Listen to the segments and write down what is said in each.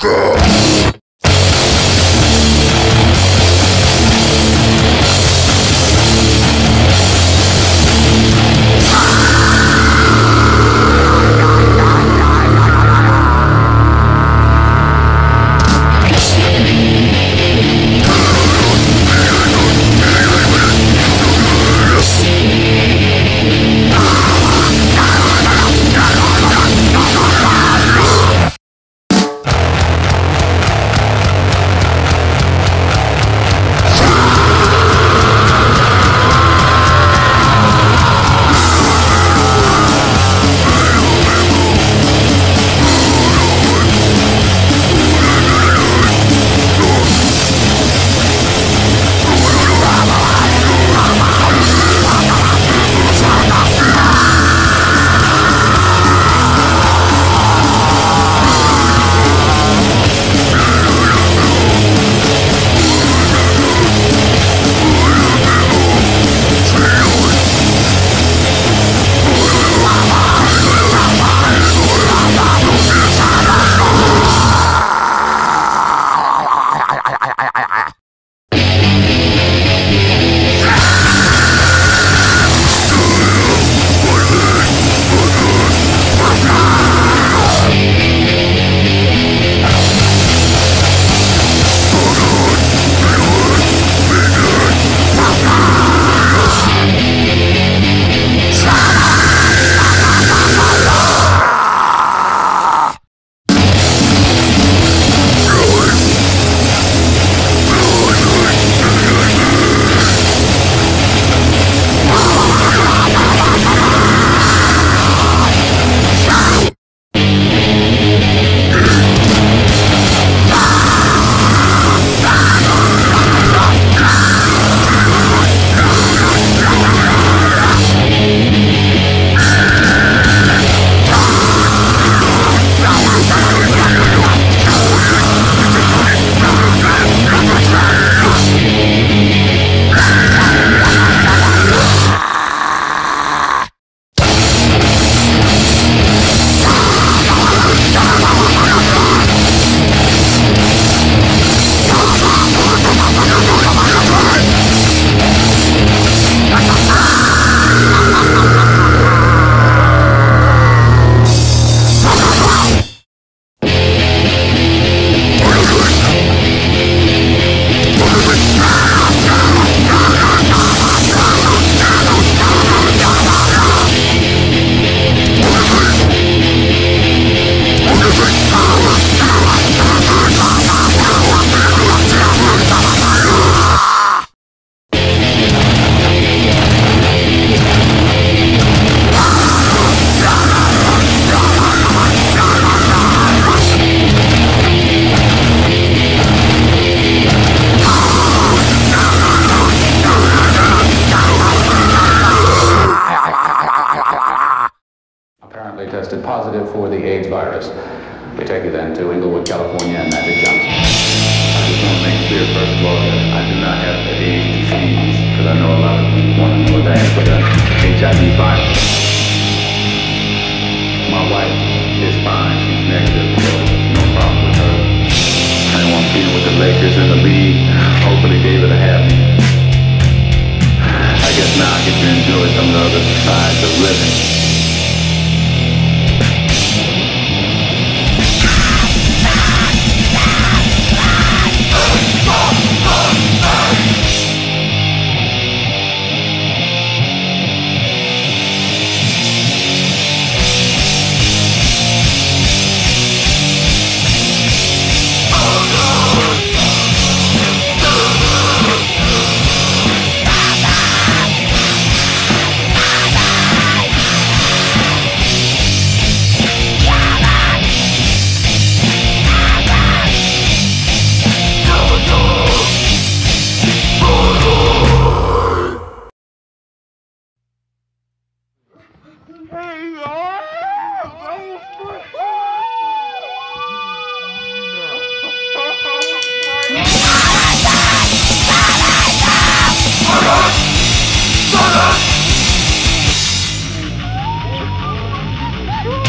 Let's go! Tested positive for the AIDS virus. We take you then to Inglewood, California, and Magic Johnson. I just want to make clear, first of all, that I do not have the AIDS disease, because I know a lot of people want to know that, but HIV virus. My wife is fine. She's negative, so no problem with her. I want to be with the Lakers in the league. Hopefully David will have me. I guess now I get to enjoy some of the other sides of living.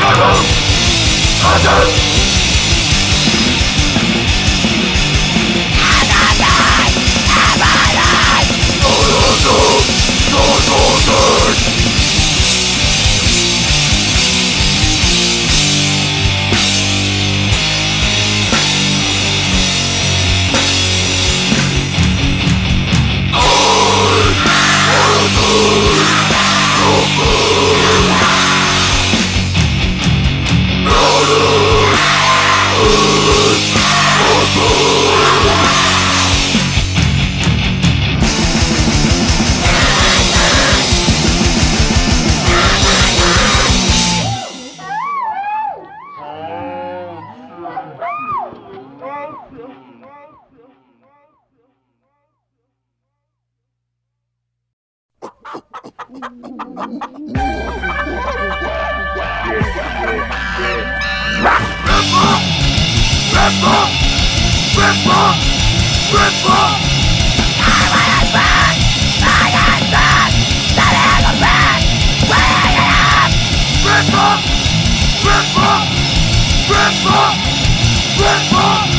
I don't Rip up!